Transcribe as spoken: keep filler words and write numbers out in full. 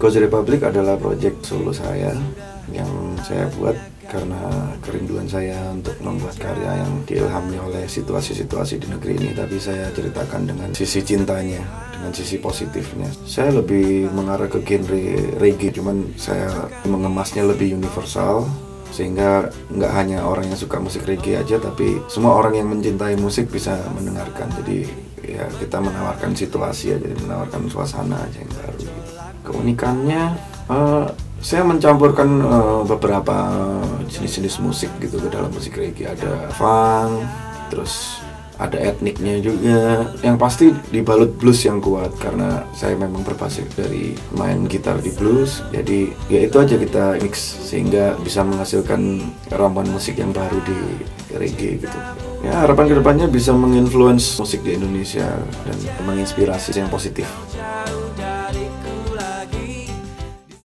Cozy Republic adalah project solo saya yang saya buat karena kerinduan saya untuk membuat karya yang diilhami oleh situasi-situasi di negeri ini, tapi saya ceritakan dengan sisi cintanya, dengan sisi positifnya. Saya lebih mengarah ke genre reggae, cuman saya mengemasnya lebih universal, sehingga nggak hanya orang yang suka musik reggae aja, tapi semua orang yang mencintai musik bisa mendengarkan. Jadi ya kita menawarkan situasi aja, menawarkan suasana aja yang baru. Keunikannya, uh, saya mencampurkan uh, beberapa jenis-jenis musik gitu ke dalam musik reggae. Ada funk, terus ada etniknya juga. Yang pasti dibalut blues yang kuat, karena saya memang berbasis dari main gitar di blues. Jadi ya itu aja kita mix sehingga bisa menghasilkan ramuan musik yang baru di reggae gitu. Ya, harapan kedepannya bisa menginfluence musik di Indonesia dan menginspirasi yang positif.